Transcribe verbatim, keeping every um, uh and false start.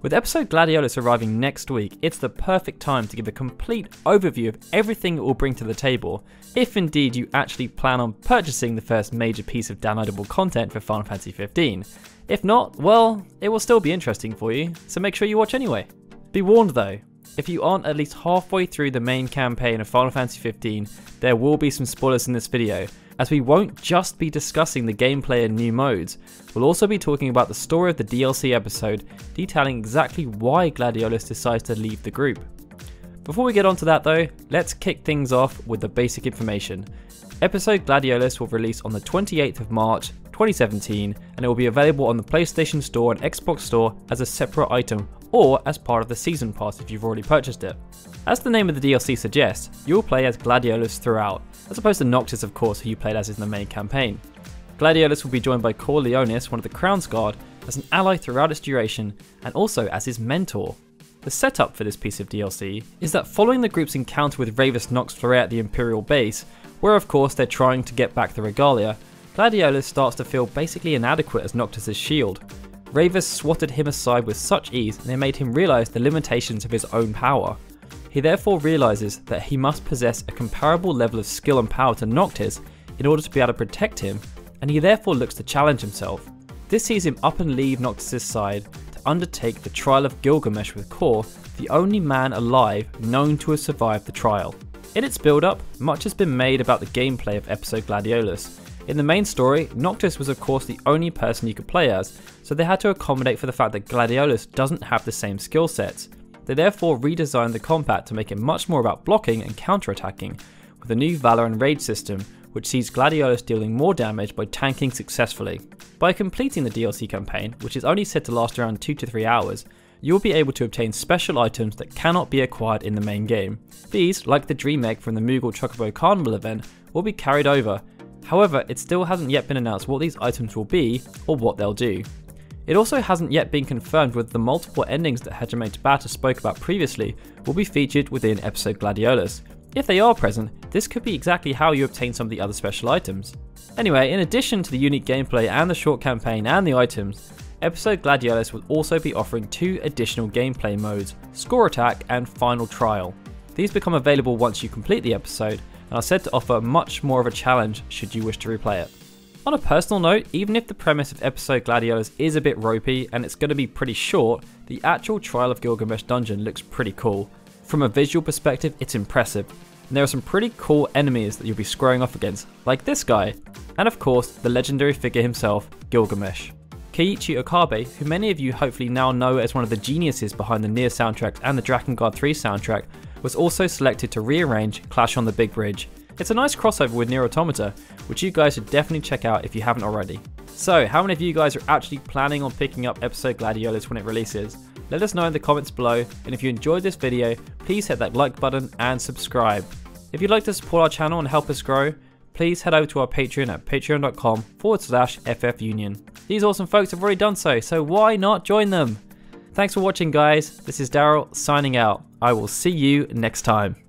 With Episode Gladiolus arriving next week, it's the perfect time to give a complete overview of everything it will bring to the table, if indeed you actually plan on purchasing the first major piece of downloadable content for Final Fantasy fifteen. If not, well, it will still be interesting for you, so make sure you watch anyway. Be warned though, if you aren't at least halfway through the main campaign of Final Fantasy fifteen, there will be some spoilers in this video, as we won't just be discussing the gameplay and new modes. We'll also be talking about the story of the D L C episode, detailing exactly why Gladiolus decides to leave the group. Before we get onto that though, let's kick things off with the basic information. Episode Gladiolus will release on the twenty-eighth of March twenty seventeen, and it will be available on the PlayStation Store and Xbox Store as a separate item, or as part of the Season Pass if you've already purchased it. As the name of the D L C suggests, you'll play as Gladiolus throughout, as opposed to Noctis of course, who you played as in the main campaign. Gladiolus will be joined by Cor Leonis, one of the Crown's Guard, as an ally throughout its duration, and also as his mentor. The setup for this piece of D L C is that following the group's encounter with Ravus Nox Fleuret at the Imperial base, where of course they're trying to get back the regalia, Gladiolus starts to feel basically inadequate as Noctis' shield. Ravus swatted him aside with such ease that it made him realise the limitations of his own power. He therefore realises that he must possess a comparable level of skill and power to Noctis in order to be able to protect him, and he therefore looks to challenge himself. This sees him up and leave Noctis' side to undertake the trial of Gilgamesh with Cor, the only man alive known to have survived the trial. In its build-up, much has been made about the gameplay of Episode Gladiolus. In the main story, Noctis was of course the only person you could play as, so they had to accommodate for the fact that Gladiolus doesn't have the same skill sets. They therefore redesigned the combat to make it much more about blocking and counter-attacking, with a new Valor and Rage system, which sees Gladiolus dealing more damage by tanking successfully. By completing the D L C campaign, which is only said to last around two to three hours, you'll be able to obtain special items that cannot be acquired in the main game. These, like the Dream Egg from the Moogle Chocobo Carnival event, will be carried over. However, it still hasn't yet been announced what these items will be or what they'll do. It also hasn't yet been confirmed whether the multiple endings that Hajime Tabata spoke about previously will be featured within Episode Gladiolus. If they are present, this could be exactly how you obtain some of the other special items. Anyway, in addition to the unique gameplay and the short campaign and the items, Episode Gladiolus will also be offering two additional gameplay modes, Score Attack and Final Trial. These become available once you complete the episode, and are said to offer much more of a challenge should you wish to replay it. On a personal note, even if the premise of Episode Gladiolus is a bit ropey and it's going to be pretty short, the actual Trial of Gilgamesh dungeon looks pretty cool. From a visual perspective, it's impressive, and there are some pretty cool enemies that you'll be squaring off against, like this guy, and of course, the legendary figure himself, Gilgamesh. Keiichi Okabe, who many of you hopefully now know as one of the geniuses behind the Nier soundtrack and the Drakengard three soundtrack, was also selected to rearrange Clash on the Big Bridge. It's a nice crossover with Nier Automata, which you guys should definitely check out if you haven't already. So, how many of you guys are actually planning on picking up Episode Gladiolus when it releases? Let us know in the comments below, and if you enjoyed this video, please hit that like button and subscribe. If you'd like to support our channel and help us grow, please head over to our Patreon at patreon.com forward slash ffunion. These awesome folks have already done so, so why not join them? Thanks for watching guys, this is Daryl signing out. I will see you next time.